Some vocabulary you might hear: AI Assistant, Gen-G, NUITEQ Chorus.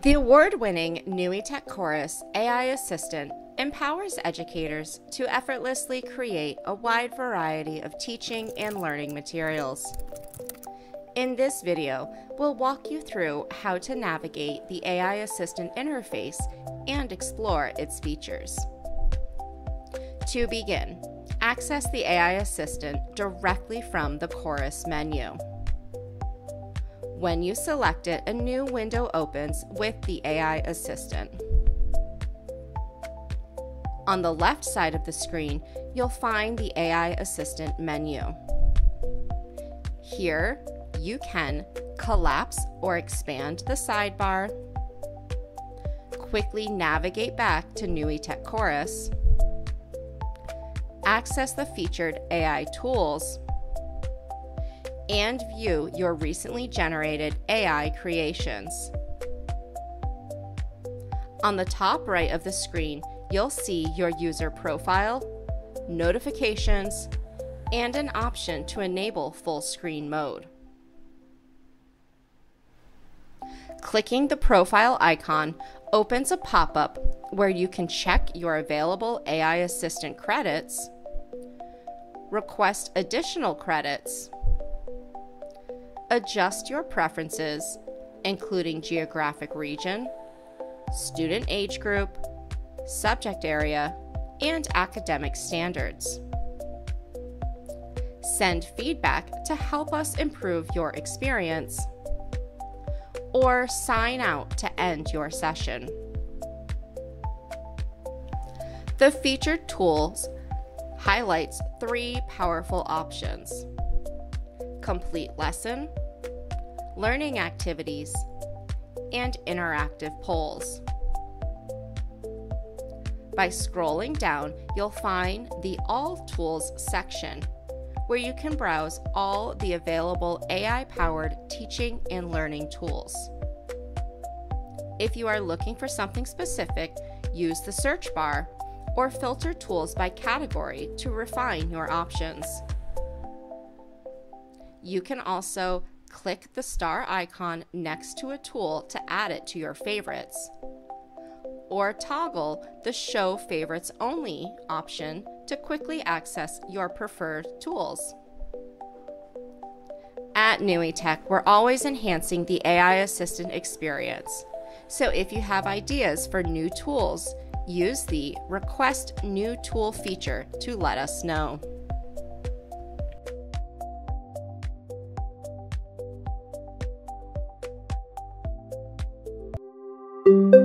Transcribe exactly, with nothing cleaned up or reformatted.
The award-winning NUITEQ Chorus A I Assistant empowers educators to effortlessly create a wide variety of teaching and learning materials. In this video, we'll walk you through how to navigate the A I Assistant interface and explore its features. To begin, access the A I Assistant directly from the Chorus menu. When you select it, a new window opens with the A I Assistant. On the left side of the screen, you'll find the A I Assistant menu. Here, you can collapse or expand the sidebar, quickly navigate back to NUITEQ Chorus, access the featured A I tools, and view your recently generated A I creations. On the top right of the screen, you'll see your user profile, notifications, and an option to enable full screen mode. Clicking the profile icon opens a pop-up where you can check your available A I Assistant credits, request additional credits, adjust your preferences, including geographic region, student age group, subject area, and academic standards. Send feedback to help us improve your experience, or sign out to end your session. The featured tools highlights three powerful options: complete lesson, learning activities, and interactive polls. By scrolling down, you'll find the All Tools section, where you can browse all the available A I-powered teaching and learning tools. If you are looking for something specific, use the search bar or filter tools by category to refine your options. You can also click the star icon next to a tool to add it to your favorites, or toggle the Show Favorites Only option to quickly access your preferred tools. At NUITEQ, we're always enhancing the A I Assistant experience, so if you have ideas for new tools, use the Request New Tool feature to let us know. Thank you.